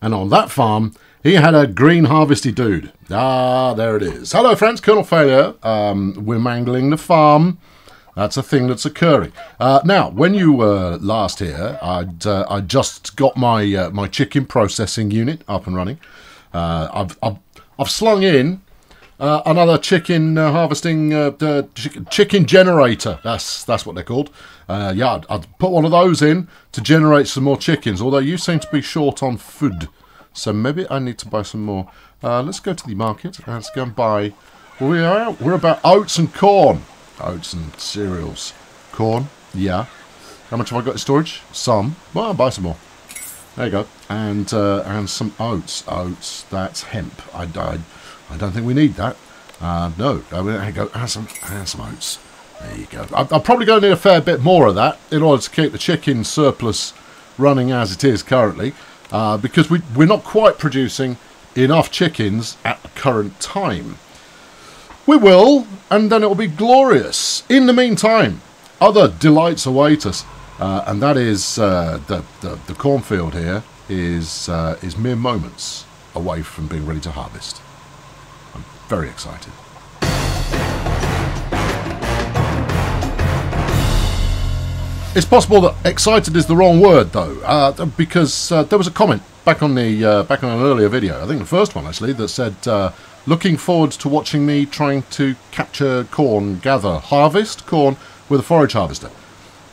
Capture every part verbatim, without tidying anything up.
And on that farm, he had a green harvesty dude. Ah, there it is. Hello, friends. Colonel Failure. Um, we're mangling the farm. That's a thing that's occurring. Uh, now, when you were last here, I'd, uh, I just got my uh, my chicken processing unit up and running. Uh, I've, I've, I've slung in uh, another chicken uh, harvesting, uh, uh, chicken, chicken generator. That's that's what they're called. Uh, yeah, I'd, I'd put one of those in to generate some more chickens, although you seem to be short on food. So maybe I need to buy some more. Uh, let's go to the market and let's go and buy. We are, we're about oats and corn. Oats and cereals. Corn, yeah. How much have I got in storage? Some. Well, I'll buy some more. There you go. And uh, and some oats. Oats, that's hemp. I, I, I don't think we need that. Uh, no. There you go. And some, and some oats. There you go. I'm, I'm probably going to need a fair bit more of that in order to keep the chicken surplus running as it is currently. Uh, because we, we're not quite producing enough chickens at the current time. We will, and then it will be glorious. In the meantime, other delights await us, uh, and that is uh, the, the the cornfield here is uh, is mere moments away from being ready to harvest. I'm very excited. It's possible that excited is the wrong word, though, uh, because uh, there was a comment back on the uh, back on an earlier video. I think the first one actually that said. Uh, Looking forward to watching me trying to capture corn, gather, harvest corn with a forage harvester.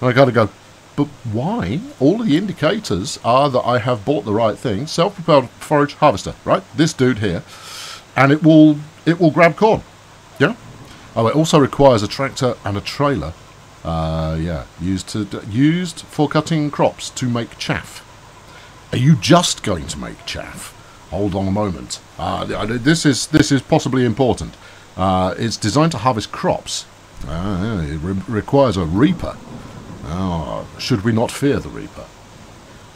And I gotta go, but why? All of the indicators are that I have bought the right thing. Self-propelled forage harvester, right? This dude here. And it will it will grab corn. Yeah? Oh, it also requires a tractor and a trailer. Uh, yeah, used to used for cutting crops to make chaff. Are you just going to make chaff? Hold on a moment. Uh, this is this is possibly important. Uh, it's designed to harvest crops. Uh, it re requires a reaper. Oh, should we not fear the reaper?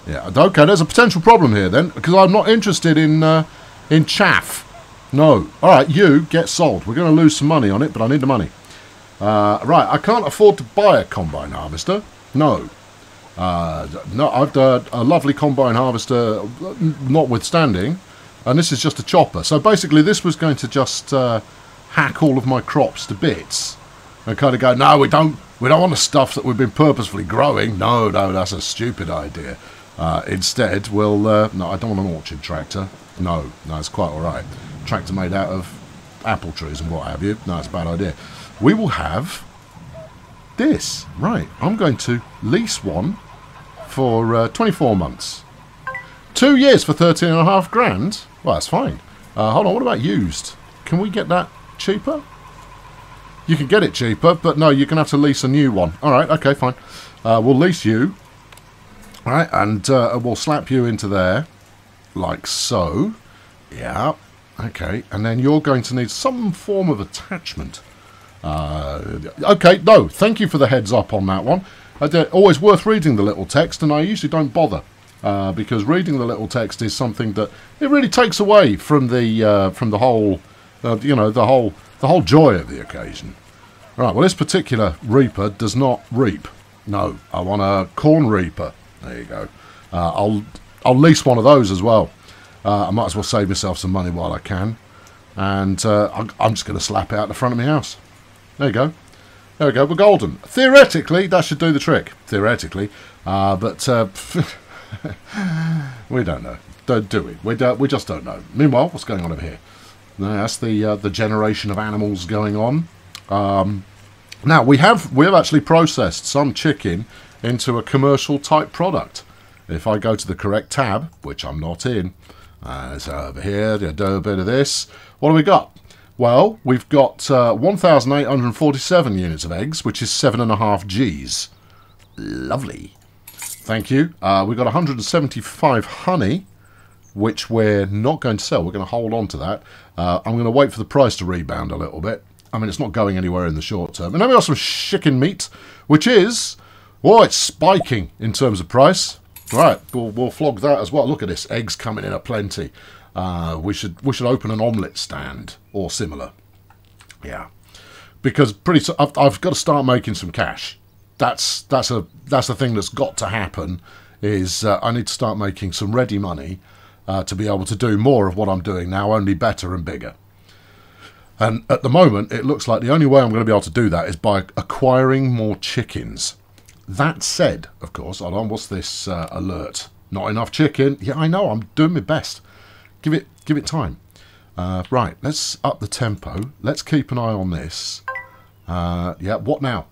Yeah. Okay. There's a potential problem here then, because I'm not interested in uh, in chaff. No. All right. You get sold. We're going to lose some money on it, but I need the money. Uh, right. I can't afford to buy a combine harvester. No. Uh, no. I've got a lovely combine harvester, notwithstanding. And this is just a chopper. So basically this was going to just uh, hack all of my crops to bits. And kind of go, no, we don't we don't want the stuff that we've been purposefully growing. No, no, that's a stupid idea. Uh, instead, we'll... Uh, no, I don't want an orchard tractor. No, no, it's quite all right. Tractor made out of apple trees and what have you. No, it's a bad idea. We will have this. Right, I'm going to lease one for uh, twenty-four months. Two years for thirteen and a half grand? Well, that's fine. Uh, hold on, what about used? Can we get that cheaper? You can get it cheaper, but no, you're going to have to lease a new one. All right, okay, fine. Uh, we'll lease you. All right, and uh, we'll slap you into there, like so. Yeah, okay. And then you're going to need some form of attachment. Uh, okay, no, thank you for the heads up on that one. Uh, always worth reading the little text, and I usually don't bother. Uh, because reading the little text is something that it really takes away from the uh, from the whole, uh, you know, the whole the whole joy of the occasion. Right. Well, this particular reaper does not reap. No, I want a corn reaper. There you go. Uh, I'll I'll lease one of those as well. Uh, I might as well save myself some money while I can, and uh, I'm, I'm just going to slap it out the front of my house. There you go. There we go. We're golden. Theoretically, that should do the trick. Theoretically, uh, but. Uh, we don't know, don't do we? We don't. We just don't know. Meanwhile, what's going on over here? No, that's the uh, the generation of animals going on. Um, now we have we have actually processed some chicken into a commercial type product. If I go to the correct tab, which I'm not in, uh, so over here, do a bit of this. What do we got? Well, we've got uh, one thousand eight hundred forty-seven units of eggs, which is seven and a half G's. Lovely. Thank you. Uh, we've got one hundred seventy-five honey, which we're not going to sell. We're going to hold on to that. Uh, I'm going to wait for the price to rebound a little bit. I mean, it's not going anywhere in the short term. And then we got some chicken meat, which is... Oh, it's spiking in terms of price. Right, we'll, we'll flog that as well. Look at this. Eggs coming in a plenty. Uh, we should we should open an omelette stand or similar. Yeah. Because pretty so I've, I've got to start making some cash. That's that's a that's the thing that's got to happen. Is uh, I need to start making some ready money uh, to be able to do more of what I'm doing now, only better and bigger. And at the moment, it looks like the only way I'm going to be able to do that is by acquiring more chickens. That said, of course, hold on, what's this uh, alert? Not enough chicken. Yeah, I know, I'm doing my best. Give it, give it time. Uh, right, let's up the tempo. Let's keep an eye on this. Uh, yeah, what now?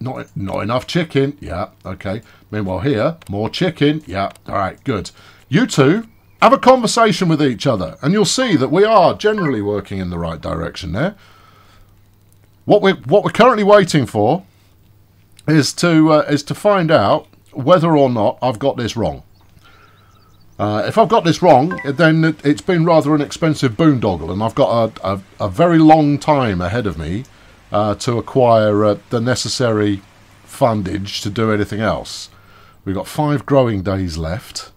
Not, not enough chicken. Yeah, okay. Meanwhile here, more chicken. Yeah, all right, good. You two, have a conversation with each other, and you'll see that we are generally working in the right direction there. What we're, what we're currently waiting for is to, uh, is to find out whether or not I've got this wrong. Uh, if I've got this wrong, then it, it's been rather an expensive boondoggle, and I've got a, a, a very long time ahead of me uh, to acquire uh, the necessary fundage to do anything else. We've got five growing days left.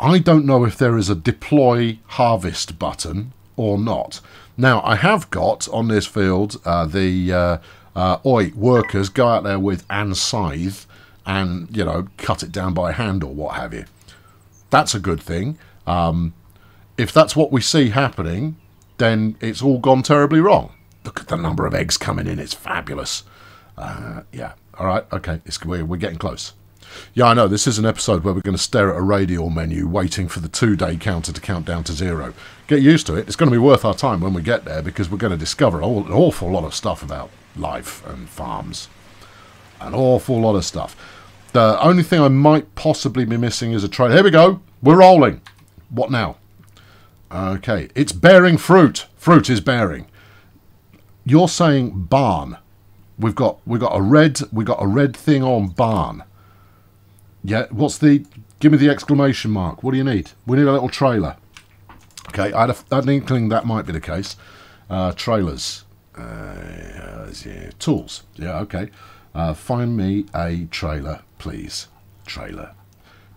I don't know if there is a deploy harvest button or not. Now, I have got on this field uh, the uh, uh, oi workers go out there with an scythe and, you know, cut it down by hand or what have you. That's a good thing. Um, if that's what we see happening, then it's all gone terribly wrong. Look at the number of eggs coming in. It's fabulous. Uh, yeah. All right. Okay. It's, we're, we're getting close. Yeah, I know. This is an episode where we're going to stare at a radial menu waiting for the two-day counter to count down to zero. Get used to it. It's going to be worth our time when we get there because we're going to discover an awful lot of stuff about life and farms. An awful lot of stuff. The only thing I might possibly be missing is a trade. Here we go. We're rolling. What now? Okay. It's bearing fruit. Fruit is bearing. You're saying barn. We've got we've got a red we got a red thing on barn. Yeah. What's the? Give me the exclamation mark. What do you need? We need a little trailer. Okay. I had, a, I had an inkling that might be the case. Uh, trailers. Uh, yeah, tools. Yeah. Okay. Uh, find me a trailer, please. Trailer.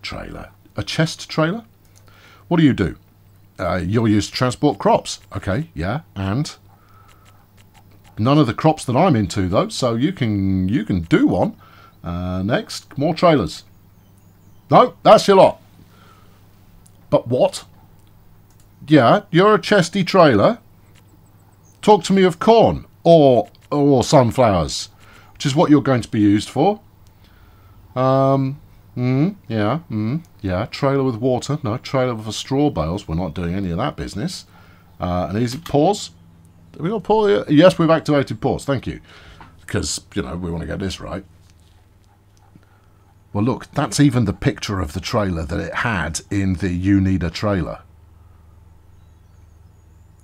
Trailer. A chest trailer? What do you do? Uh, you're used to transport crops. Okay, yeah, and? None of the crops that I'm into, though, so you can you can do one. Uh, next, more trailers. No, that's your lot. But what? Yeah, you're a chesty trailer. Talk to me of corn or or sunflowers. Which is what you're going to be used for. Um, mm, yeah, mm, yeah. Trailer with water. No, trailer for straw bales. We're not doing any of that business. Uh, an easy pause. Have we got pause? Yes, we've activated pause. Thank you. Because, you know, we want to get this right. Well, look, that's even the picture of the trailer that it had in the You Need a Trailer.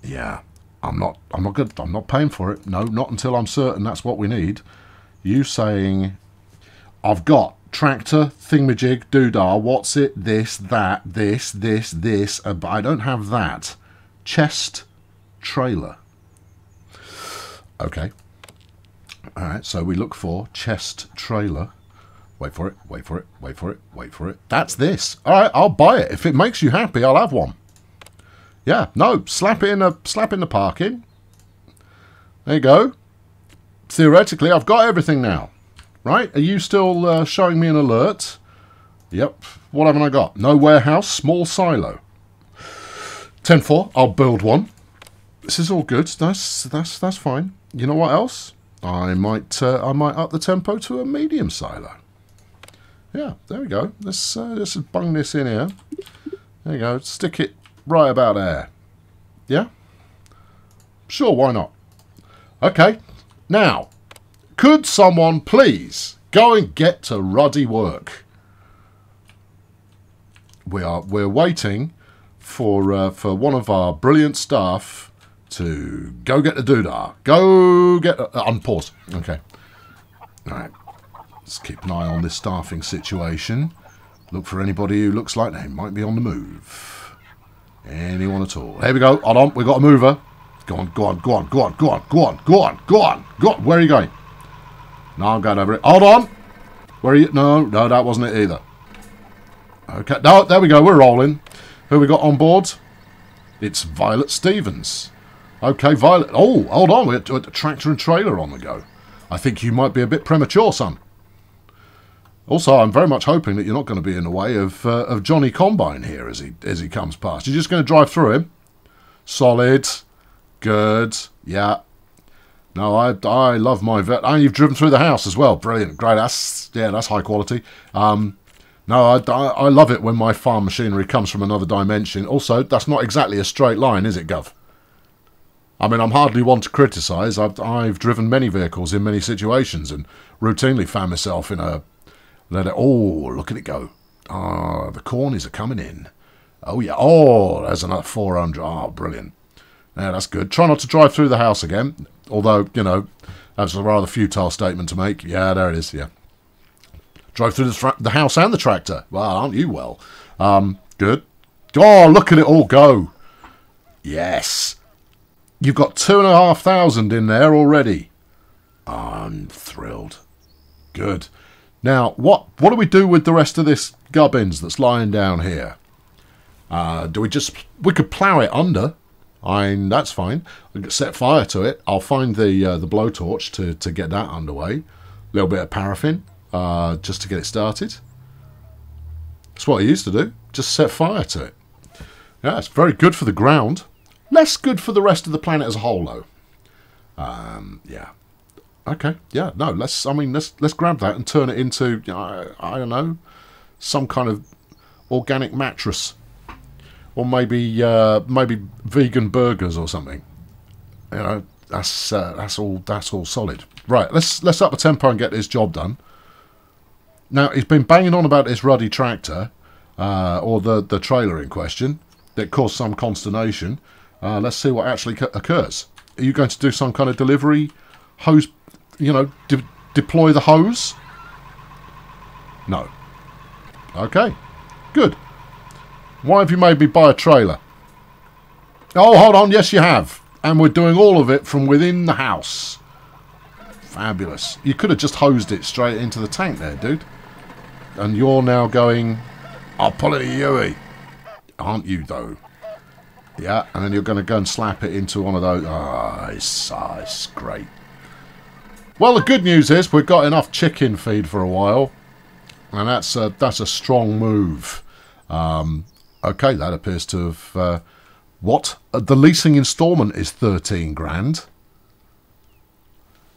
Yeah, I'm not, I'm not good. I'm not paying for it. No, not until I'm certain that's what we need. You saying, I've got tractor, thingamajig, doodah, what's it, this, that, this, this, this, but I don't have that. Chest trailer. Okay. All right, so we look for chest trailer. Wait for it, wait for it, wait for it, wait for it. That's this. All right, I'll buy it. If it makes you happy, I'll have one. Yeah, no, slap it in, a, slap in the parking. There you go. Theoretically, I've got everything now, right? Are you still uh, showing me an alert? Yep. What haven't I got? No warehouse, small silo. ten four, I'll build one. This is all good. That's that's that's fine. You know what else? I might uh, I might up the tempo to a medium silo. Yeah, there we go. Let's uh, let's bung this in here. There you go. Stick it right about there. Yeah. Sure. Why not? Okay. Now, could someone please go and get to ruddy work? We are we're waiting for uh, for one of our brilliant staff to go get the doodah. Go get uh, unpause. Okay, all right. Let's keep an eye on this staffing situation. Look for anybody who looks like they might be on the move. Anyone at all? Here we go. Hold on, we got a mover. Go on, go on, go on, go on, go on, go on, go on, go on, go on. Where are you going? No, I'm going over it. Hold on. Where are you? No, no, that wasn't it either. Okay, no, there we go. We're rolling. Who we got on board? It's Violet Stevens. Okay, Violet. Oh, hold on. We've got a tractor and trailer on the go. I think you might be a bit premature, son. Also, I'm very much hoping that you're not going to be in the way of uh, of Johnny Combine here as he as he comes past. You're just going to drive through him. Solid, good, yeah. No, I I love my vet. Oh, you've driven through the house as well. Brilliant, great. That's yeah, that's high quality. Um, no, I, I I love it when my farm machinery comes from another dimension. Also, that's not exactly a straight line, is it, Gov? I mean, I'm hardly one to criticise. I've I've driven many vehicles in many situations and routinely found myself in a. Let it, oh, look at it go. Ah, the cornies are coming in. Oh, yeah. Oh, there's another four hundred. Ah, brilliant. Yeah, that's good. Try not to drive through the house again. Although, you know, that's a rather futile statement to make. Yeah, there it is. Yeah. Drive through the, the house and the tractor. Well, aren't you well? Um, good. Oh, look at it all go. Yes. You've got two and a half thousand in there already. I'm thrilled. Good. Now, what what do we do with the rest of this gubbins that's lying down here? Uh, do we just... We could plough it under. I mean, that's fine. I can set fire to it. I'll find the uh, the blowtorch to, to get that underway. A little bit of paraffin uh, just to get it started. That's what I used to do. Just set fire to it. Yeah, it's very good for the ground. Less good for the rest of the planet as a whole, though. Um, yeah. Okay, yeah, no, let's, I mean, let's, let's grab that and turn it into, I, I don't know, some kind of organic mattress. Or maybe, uh, maybe vegan burgers or something. You know, that's, uh, that's all, that's all solid. Right, let's, let's up the tempo and get this job done. Now, he's been banging on about this ruddy tractor, uh, or the, the trailer in question, that caused some consternation. Uh, let's see what actually occurs. Are you going to do some kind of delivery hose? You know, de deploy the hose? No. Okay. Good. Why have you made me buy a trailer? Oh, hold on. Yes, you have. And we're doing all of it from within the house. Fabulous. You could have just hosed it straight into the tank there, dude. And you're now going, I'll pull it a Yui. Aren't you, though? Yeah, and then you're going to go and slap it into one of those. Ah, oh, it's, oh, it's great. Well, the good news is we've got enough chicken feed for a while, and that's a, that's a strong move. Um, okay, that appears to have... Uh, what? The leasing instalment is thirteen grand.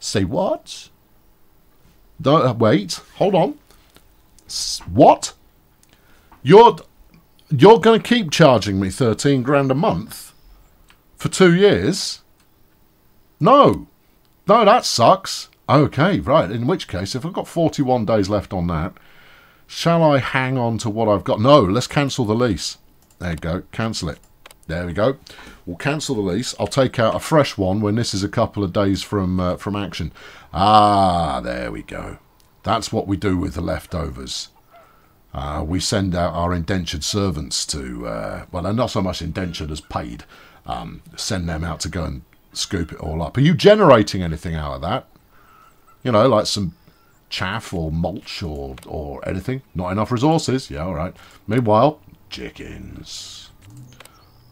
Say what? Don't, wait, hold on. What? You're, you're going to keep charging me thirteen grand a month for two years? No. No, that sucks. Okay, right, in which case, if I've got forty-one days left on that, shall I hang on to what I've got? No, let's cancel the lease. There you go, cancel it. There we go. We'll cancel the lease. I'll take out a fresh one when this is a couple of days from, uh, from action. Ah, there we go. That's what we do with the leftovers. Uh, we send out our indentured servants to, uh, well, they're not so much indentured as paid. Um, send them out to go and scoop it all up. Are you generating anything out of that? You know, like some chaff or mulch or or anything? Not enough resources. Yeah, all right. Meanwhile, chickens.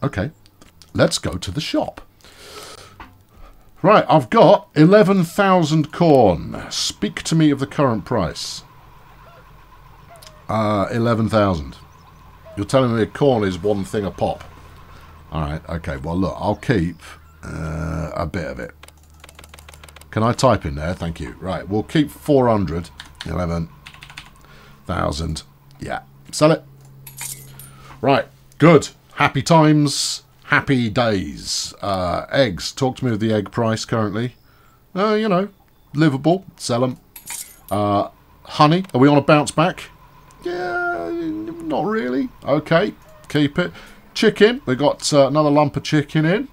Okay, let's go to the shop. Right, I've got eleven thousand corn. Speak to me of the current price. Uh, eleven thousand. You're telling me corn is one thing a pop. All right, okay. Well, look, I'll keep... Uh, a bit of it. Can I type in there? Thank you. Right, we'll keep four hundred. eleven thousand. Yeah. Sell it. Right. Good. Happy times. Happy days. Uh, eggs. Talk to me of the egg price currently. Uh, you know, livable. Sell them. Uh, honey. Are we on a bounce back? Yeah, not really. Okay. Keep it. Chicken. We got uh, another lump of chicken in.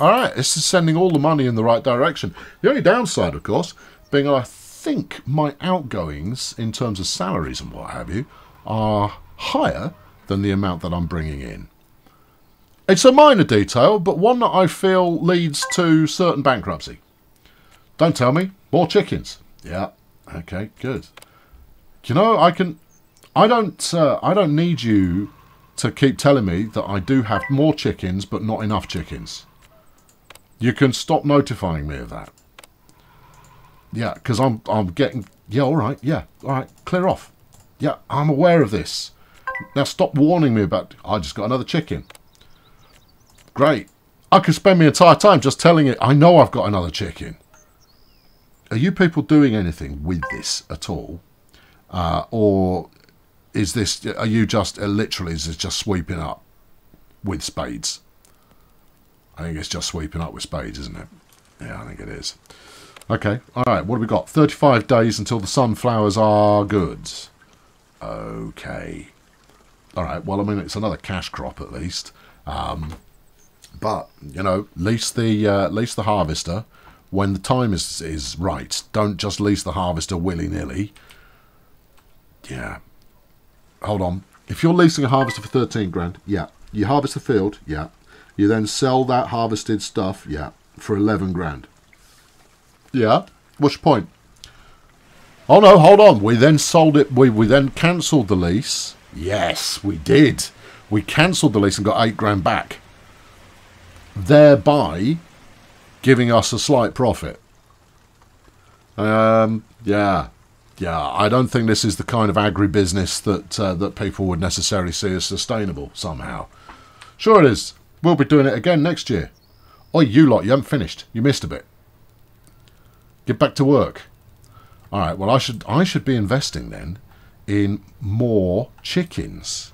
Alright, this is sending all the money in the right direction. The only downside, of course, being I think my outgoings, in terms of salaries and what have you, are higher than the amount that I'm bringing in. It's a minor detail, but one that I feel leads to certain bankruptcy. Don't tell me. More chickens. Yeah. Okay, good. You know, I can... I don't, uh, I don't need you to keep telling me that I do have more chickens, but not enough chickens. You can stop notifying me of that. Yeah, because I'm I'm getting Yeah, all right. Yeah, all right. Clear off. Yeah, I'm aware of this. Now stop warning me about... I just got another chicken. Great. I could spend my entire time just telling it, I know I've got another chicken. Are you people doing anything with this at all? Uh, or is this... Are you just... Uh, literally, is this just sweeping up with spades? I think it's just sweeping up with spades, isn't it? Yeah, I think it is. Okay, alright, what have we got? thirty-five days until the sunflowers are good. Okay. Alright, well, I mean, it's another cash crop at least. Um, but, you know, lease the, uh, lease the harvester when the time is, is right. Don't just lease the harvester willy-nilly. Yeah. Hold on. If you're leasing a harvester for thirteen grand, yeah. You harvest the field, yeah. You then sell that harvested stuff, yeah, for eleven grand. Yeah, what's your point? Oh no, hold on. We then sold it, we, we then cancelled the lease. Yes, we did. We cancelled the lease and got eight grand back. Thereby giving us a slight profit. Um, yeah. Yeah, I don't think this is the kind of agribusiness that, uh, that people would necessarily see as sustainable somehow. Sure it is. We'll be doing it again next year. Oh, you lot, you haven't finished. You missed a bit. Get back to work. All right, well, I should, I should be investing then in more chickens.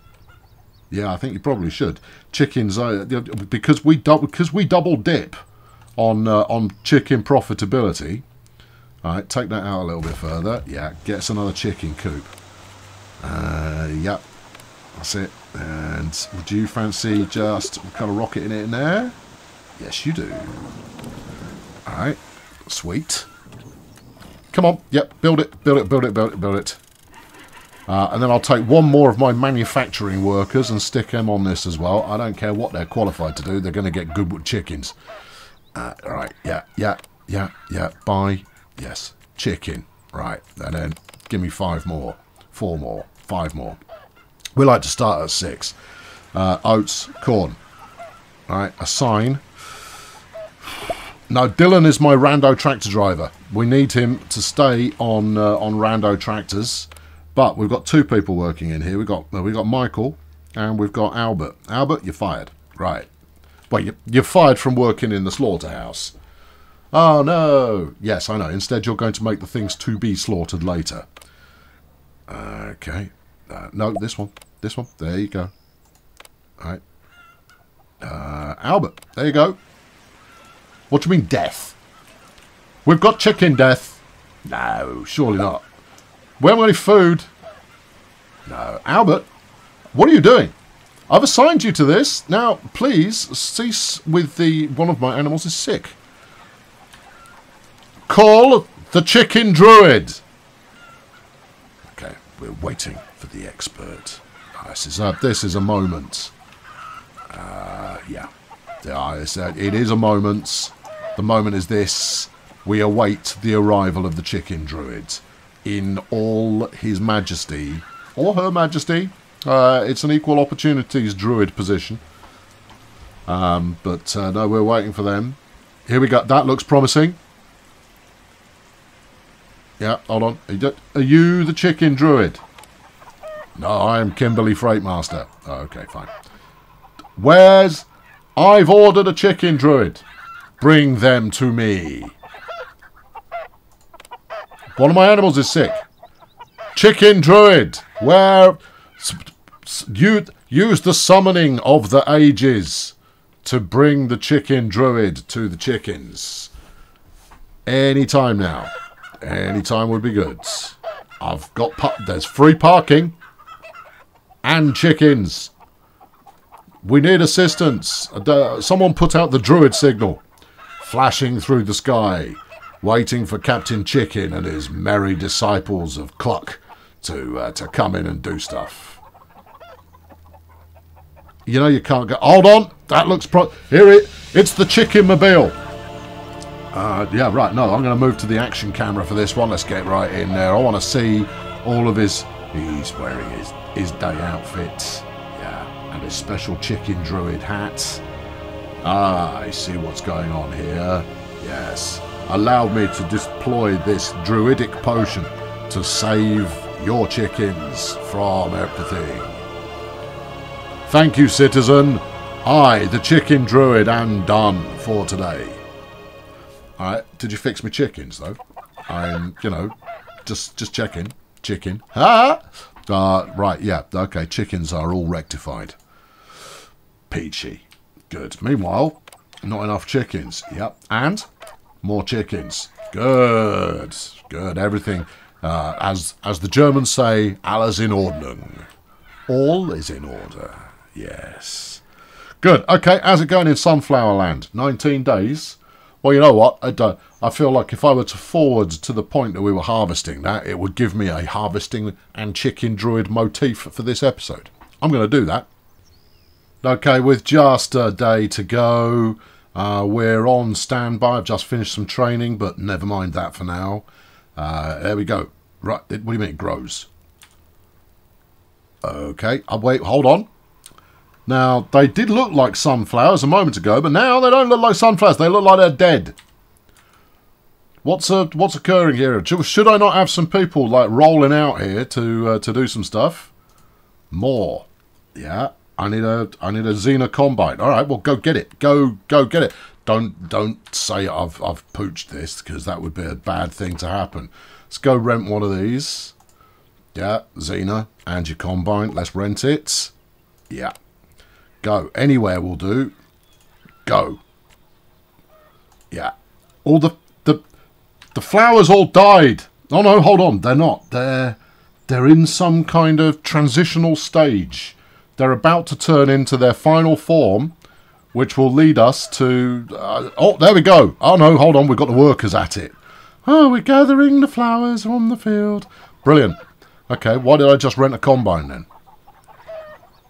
Yeah, I think you probably should. Chickens, uh, because we double because we double dip on uh, on chicken profitability. All right, take that out a little bit further. Yeah, gets another chicken coop. Uh, yep, that's it. And would you fancy just kind of rocketing it in there? Yes, you do. All right, sweet. Come on, yep, build it, build it, build it, build it, build it. Uh, and then I'll take one more of my manufacturing workers and stick them on this as well. I don't care what they're qualified to do. They're going to get good with chickens. Uh, all right, yeah, yeah, yeah, yeah. Buy, yes, chicken. Right, and then give me five more, four more, five more. We like to start at six. Uh, oats, corn. All right, assign. Now, Dylan is my rando tractor driver. We need him to stay on uh, on rando tractors, but we've got two people working in here. We've got uh, we've got Michael and we've got Albert. Albert, you're fired. Right. Well, you, you're fired from working in the slaughterhouse. Oh, no. Yes, I know. Instead, you're going to make the things to be slaughtered later. Okay. Uh, no, this one. This one. There you go. All right. Uh, Albert, there you go. What do you mean death? We've got chicken death. No, surely not. We haven't got any food. No. Albert, what are you doing? I've assigned you to this. Now, please cease with the... One of my animals is sick. Call the chicken druid. Okay, we're waiting for the expert. This is a, this is a moment. Uh, yeah. It is a moment. The moment is this. We await the arrival of the chicken druid in all his majesty, or her majesty. Uh, it's an equal opportunities druid position. Um, but uh, no, we're waiting for them. Here we go. That looks promising. Yeah, hold on. Are you the chicken druid? No, I am Kimberly Freightmaster. Oh, okay, fine. Where's... I've ordered a chicken druid. Bring them to me. One of my animals is sick. Chicken druid. Where... You, use the summoning of the ages to bring the chicken druid to the chickens. Any time now. Any time would be good. I've got... There's free parking. And chickens. We need assistance. Someone put out the druid signal. Flashing through the sky. Waiting for Captain Chicken and his merry disciples of Cluck to uh, to come in and do stuff. You know you can't go... Hold on! That looks pro... Here it... It's the chicken-mobile. Uh, yeah, right. No, I'm going to move to the action camera for this one. Let's get right in there. I want to see all of his... He's wearing his, his day outfit. Yeah, and his special chicken druid hat. Ah, I see what's going on here. Yes. Allow me to deploy this druidic potion. to save your chickens from everything. Thank you, citizen. I, the chicken druid, am done for today. Alright, did you fix me chickens, though? I'm, you know, just just checking. Chicken. Ha! Uh, right, yeah, okay, chickens are all rectified. Peachy. Good. Meanwhile, not enough chickens. Yep. And more chickens. Good. Good. Everything. Uh, as, as the Germans say, alles in Ordnung. All is in order. Yes. Good. Okay, how's it going in Sunflower Land? nineteen days. Well, you know what? I, don't, I feel like if I were to forward to the point that we were harvesting that, it would give me a harvesting and chicken druid motif for this episode. I'm going to do that. Okay, with just a day to go, uh, we're on standby. I've just finished some training, but never mind that for now. Uh, there we go. Right, what do you mean it grows? Okay, I'll wait, hold on. Now, they did look like sunflowers a moment ago, but now they don't look like sunflowers. They look like they're dead. What's uh, what's occurring here? Should I not have some people like rolling out here to uh, to do some stuff? More, yeah. I need a I need a Xena Combine. All right, well, go get it. Go go get it. Don't don't say I've I've pooched this, because that would be a bad thing to happen. Let's go rent one of these. Yeah, Xena and your Combine. Let's rent it. Yeah. Go. Anywhere will do. Go. Yeah. All the, the the flowers all died. Oh no, hold on. They're not. They're they're in some kind of transitional stage. They're about to turn into their final form, which will lead us to... Uh, oh, there we go. Oh no, hold on. We've got the workers at it. Oh, we're gathering the flowers from the field. Brilliant. Okay, why did I just rent a combine then?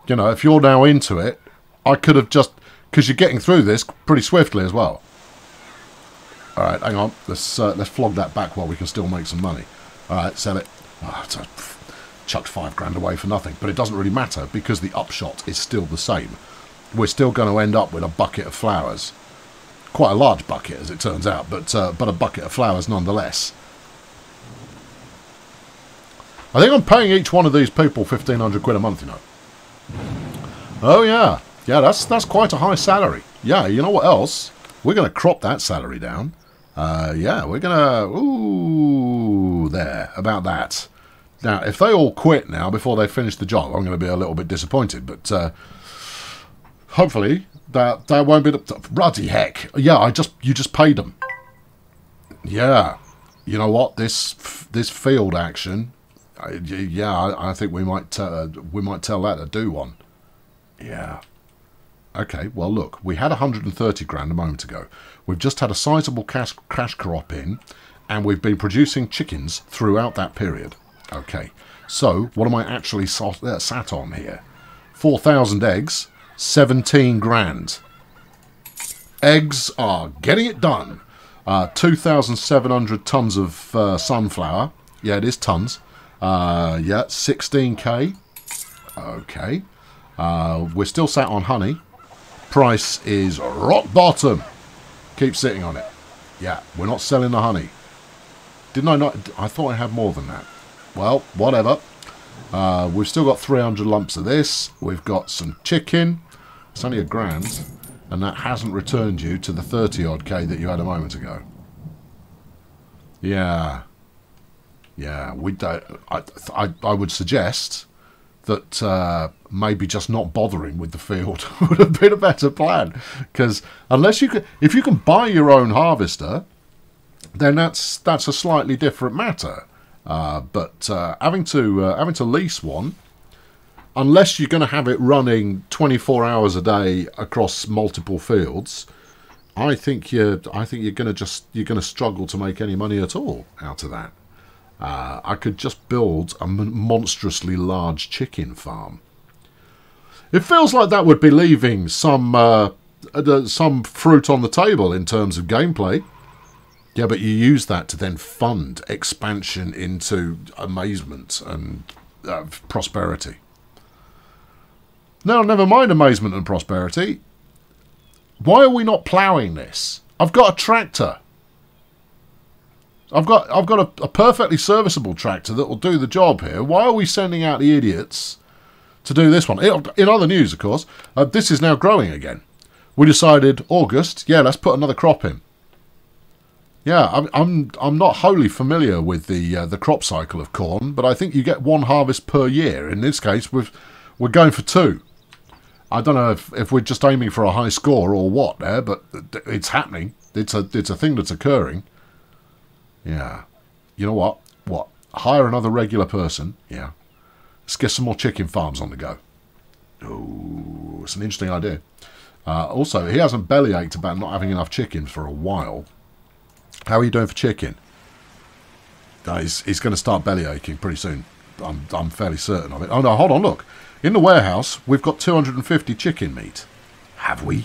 You know, if you're now into it, I could have just... Because you're getting through this pretty swiftly as well. Alright, hang on. Let's, uh, let's flog that back while we can still make some money. Alright, sell it. Oh, it's a, chucked five grand away for nothing. But it doesn't really matter, because the upshot is still the same. We're still going to end up with a bucket of flowers. Quite a large bucket, as it turns out, but, uh, but a bucket of flowers nonetheless. I think I'm paying each one of these people fifteen hundred quid a month, you know. Oh yeah, yeah, that's that's quite a high salary. Yeah, you know what else? We're gonna crop that salary down. Uh, yeah, we're gonna ooh there about that. Now, if they all quit now before they finish the job, I'm gonna be a little bit disappointed. But uh, hopefully that that won't be the bloody heck. Yeah, I just you just paid them. Yeah, you know what? This this field action. Yeah, I think we might uh, we might tell that to do one. Yeah. Okay, well, look, we had one hundred thirty grand a moment ago. We've just had a sizable cash, cash crop in, and we've been producing chickens throughout that period. Okay, so what am I actually sat, uh, sat on here? four thousand eggs, seventeen grand. Eggs are getting it done. Uh, two thousand seven hundred tons of uh, sunflower. Yeah, it is tons. Uh, yeah, sixteen K. Okay. Uh, we're still sat on honey. Price is rock bottom. Keep sitting on it. Yeah, we're not selling the honey. Didn't I not? I thought I had more than that. Well, whatever. Uh, we've still got three hundred lumps of this. We've got some chicken. It's only a grand. And that hasn't returned you to the thirty odd K that you had a moment ago. Yeah. Yeah, we don't. I, I, I would suggest that uh, maybe just not bothering with the field would have been a better plan, because unless you can, if you can buy your own harvester, then that's that's a slightly different matter. Uh, but uh, having to uh, having to lease one, unless you're going to have it running twenty-four hours a day across multiple fields, I think you're I think you're going to just you're going to struggle to make any money at all out of that. Uh, I could just build a monstrously large chicken farm. It feels like that would be leaving some uh, some fruit on the table in terms of gameplay. Yeah, but you use that to then fund expansion into amazement and uh, prosperity. Now, never mind amazement and prosperity. Why are we not ploughing this? I've got a tractor. I've got I've got a, a perfectly serviceable tractor that will do the job here. Why are we sending out the idiots to do this one? It'll, in other news, of course, uh, this is now growing again. We decided August. Yeah, let's put another crop in. Yeah, I'm I'm I'm not wholly familiar with the uh, the crop cycle of corn, but I think you get one harvest per year. In this case, we've we're going for two. I don't know if if we're just aiming for a high score or what there, but it's happening. It's a it's a thing that's occurring. Yeah. You know what? What? Hire another regular person. Yeah. Let's get some more chicken farms on the go. Oh, it's an interesting idea. Uh, also, he hasn't bellyached about not having enough chicken for a while. How are you doing for chicken? Uh, he's he's going to start bellyaching pretty soon. I'm, I'm fairly certain of it. Oh, no, hold on, look. In the warehouse, we've got two hundred fifty chicken meat. Have we?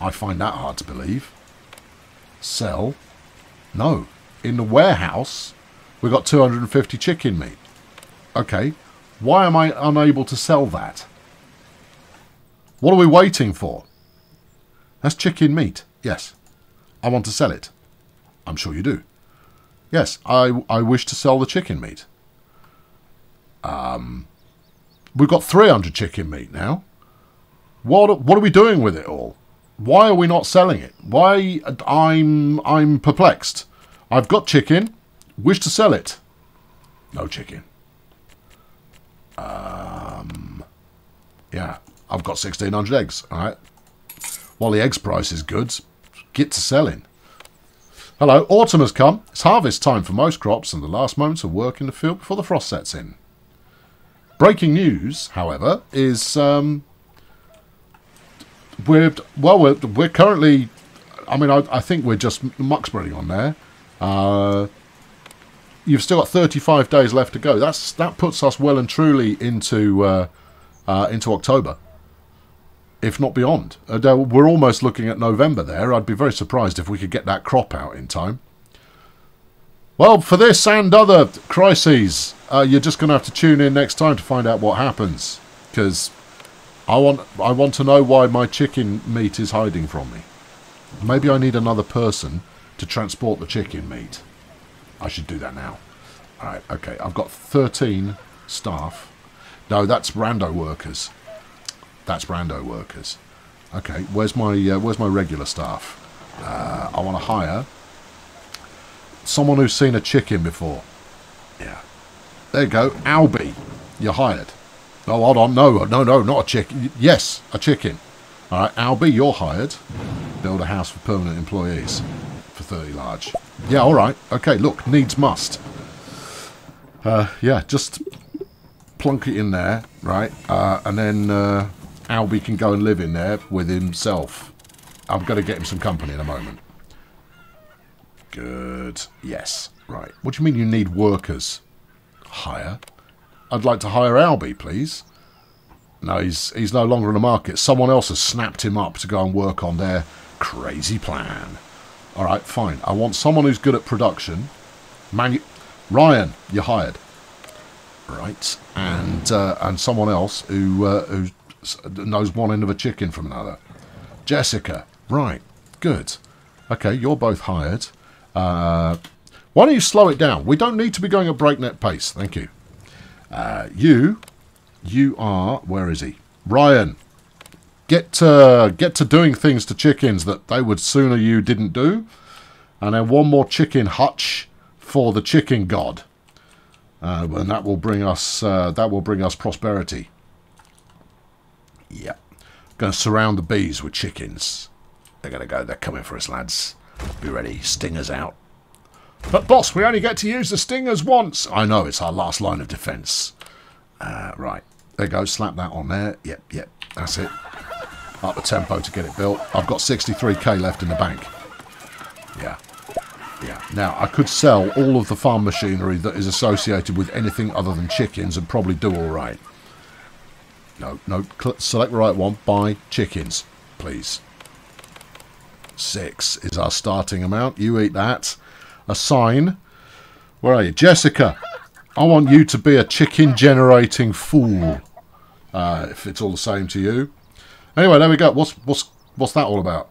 I find that hard to believe. Sell? No. In the warehouse, we've got two hundred fifty chicken meat. Okay, why am I unable to sell that? What are we waiting for? That's chicken meat. Yes, I want to sell it. I'm sure you do. Yes, I, I wish to sell the chicken meat. Um, we've got three hundred chicken meat now. What, what are we doing with it all? Why are we not selling it? Why? I'm, I'm perplexed. I've got chicken. Wish to sell it. No chicken. Um, yeah, I've got sixteen hundred eggs. All right. While the eggs price is good, get to selling. Hello, autumn has come. It's harvest time for most crops and the last moments of work in the field before the frost sets in. Breaking news, however, is um, we're well, we're we're currently. I mean, I, I think we're just muck spreading on there. Uh, you've still got thirty-five days left to go. That's that puts us well and truly into uh, uh, into October, if not beyond. Uh, we're almost looking at November there. I'd be very surprised if we could get that crop out in time. Well, for this and other crises, uh, you're just going to have to tune in next time to find out what happens, because I want I want to know why my chicken meat is hiding from me. Maybe I need another person to transport the chicken meat. I should do that now. Alright, okay. I've got thirteen staff. No, that's rando workers. That's rando workers. Okay, where's my uh, where's my regular staff? Uh, I want to hire someone who's seen a chicken before. Yeah. There you go. Albie, you're hired. Oh, hold on. No, no, no, not a chicken. Yes, a chicken. Alright, Albie, you're hired. Build a house for permanent employees. For thirty large. Yeah, alright. Okay, look. Needs must. Uh, yeah, just plunk it in there, right? Uh, and then uh, Albie can go and live in there with himself. I'm going to get him some company in a moment. Good. Yes. Right. What do you mean you need workers? Hire? I'd like to hire Albie, please. No, he's, he's no longer in the market. Someone else has snapped him up to go and work on their crazy plan. All right, fine. I want someone who's good at production. Manu Ryan, you're hired. Right, and uh, and someone else who uh, who knows one end of a chicken from another. Jessica, right, good. Okay, you're both hired. Uh, why don't you slow it down? We don't need to be going at breakneck pace. Thank you. Uh, you, you are. Where is he? Ryan. Get to, get to doing things to chickens that they would sooner you didn't do. And then one more chicken hutch for the chicken god. Uh, and that will bring us uh, that will bring us prosperity. Yeah. Going to surround the bees with chickens. They're going to go. They're coming for us, lads. Be ready. Stingers out. But boss, we only get to use the stingers once. I know. It's our last line of defence. Uh, right. There you go. Slap that on there. Yep, yep. That's it. Up the tempo to get it built. I've got sixty-three K left in the bank. Yeah. Yeah. Now, I could sell all of the farm machinery that is associated with anything other than chickens and probably do all right. No, no. Select the right one. Buy chickens, please. Six is our starting amount. You eat that. Assign. Where are you? Jessica, I want you to be a chicken-generating fool. Uh, if it's all the same to you. Anyway, there we go. What's what's what's that all about?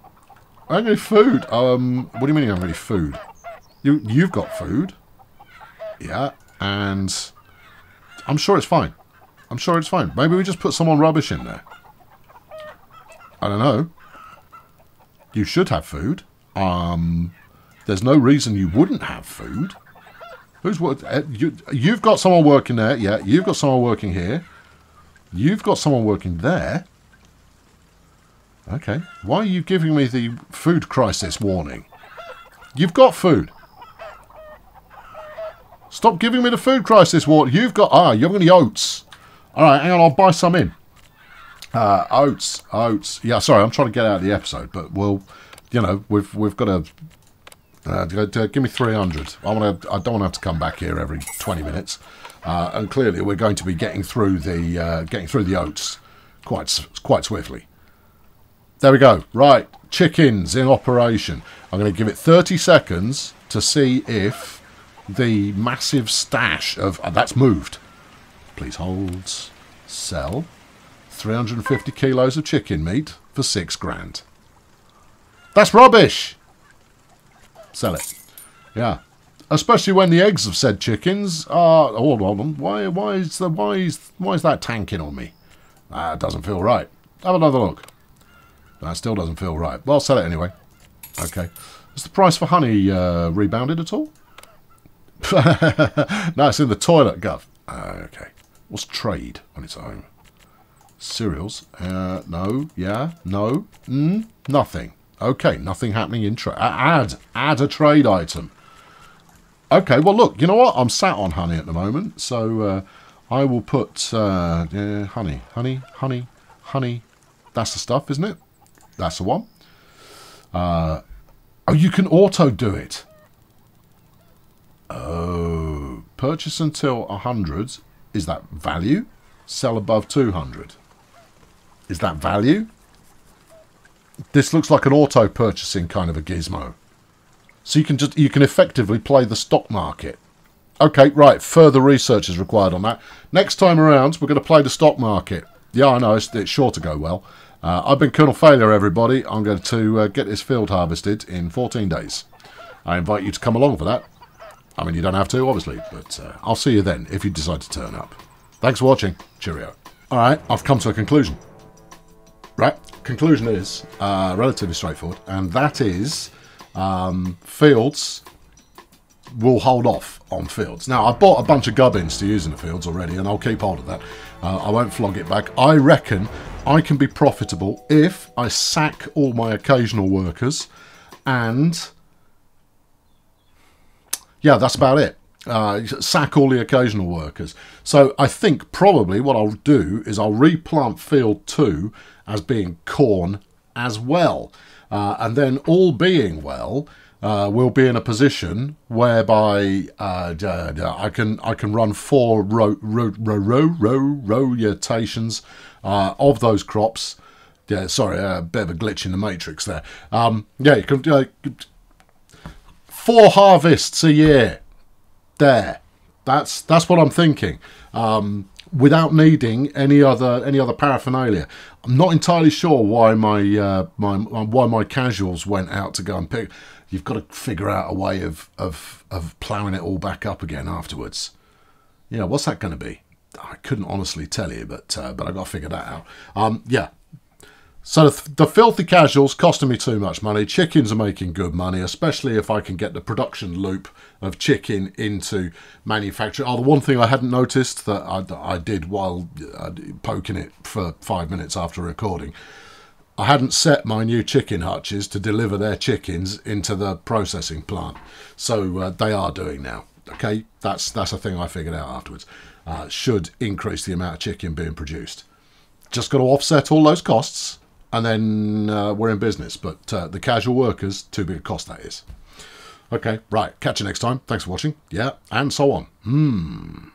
I don't need food. Um, what do you mean you don't need food? You, you've got food. Yeah, and I'm sure it's fine. I'm sure it's fine. Maybe we just put some on rubbish in there. I don't know. You should have food. Um, there's no reason you wouldn't have food. Who's what? You, you've got someone working there. Yeah, you've got someone working here. You've got someone working there. Okay. Why are you giving me the food crisis warning? You've got food. Stop giving me the food crisis warning. You've got... Ah, you're having the oats. All right, hang on. I'll buy some in. Uh, oats. Oats. Yeah, sorry. I'm trying to get out of the episode, but we'll... You know, we've we've got to... Uh, give me three hundred. I want to. I don't want to have to come back here every twenty minutes. Uh, and clearly, we're going to be getting through the uh, getting through the oats quite quite swiftly. There we go. Right, chickens in operation. I'm going to give it thirty seconds to see if the massive stash of uh, that's moved. Please hold. Sell three hundred fifty kilos of chicken meat for six grand. That's rubbish. Sell it. Yeah. Especially when the eggs of said chickens are... Hold on. Why, why, is, the, why, is, why is that tanking on me? That doesn't feel right. Have another look. That still doesn't feel right. Well, sell it anyway. Okay. Is the price for honey uh, rebounded at all? No, it's in the toilet, Gov. Okay. What's trade on its own? Cereals. Uh, no. Yeah. No. Mm, nothing. Okay, nothing happening in trade. Add. Add a trade item. Okay, well, look, you know what? I'm sat on honey at the moment, so uh, I will put uh, uh, honey, honey, honey, honey. That's the stuff, isn't it? That's the one. Uh, oh, you can auto-do it. Oh. Purchase until one hundred. Is that value? Sell above two hundred. Is that value? This looks like an auto purchasing kind of a gizmo, so you can just you can effectively play the stock market. Okay, right. Further research is required on that. Next time around, we're going to play the stock market. Yeah, I know it's, it's sure to go well. Uh, I've been Colonel Failure, everybody. I'm going to uh, get this field harvested in fourteen days. I invite you to come along for that. I mean, you don't have to, obviously, but uh, I'll see you then if you decide to turn up. Thanks for watching. Cheerio. All right, I've come to a conclusion. Right, conclusion is uh, relatively straightforward, and that is um, fields will hold off on fields. Now, I bought a bunch of gubbins to use in the fields already, and I'll keep hold of that. Uh, I won't flog it back. I reckon I can be profitable if I sack all my occasional workers, and yeah, that's about it. Uh, sack all the occasional workers. So I think probably what I'll do is I'll replant field two as being corn as well. Uh, and then all being well, uh, we'll be in a position whereby uh, I can I can run four ro ro ro ro ro rotations uh, of those crops. Yeah, sorry, a bit of a glitch in the matrix there. Um, yeah, you can uh, four harvests a year. There, that's that's what I'm thinking, um, without needing any other any other paraphernalia. I'm not entirely sure why my uh, my why my casuals went out to go and pick. You've got to figure out a way of of of ploughing it all back up again afterwards. Yeah, what's that going to be? I couldn't honestly tell you, but uh, but I got to figure that out. Um, yeah. So the filthy casuals costing me too much money. Chickens are making good money, especially if I can get the production loop of chicken into manufacturing. Oh, the one thing I hadn't noticed that I, I did while uh, poking it for five minutes after recording, I hadn't set my new chicken hutches to deliver their chickens into the processing plant. So uh, they are doing now. Okay, that's, that's a thing I figured out afterwards. Uh, should increase the amount of chicken being produced. Just got to offset all those costs. And then uh, we're in business. But uh, the casual workers, too big a cost, that is. Okay, right. Catch you next time. Thanks for watching. Yeah, and so on. Hmm.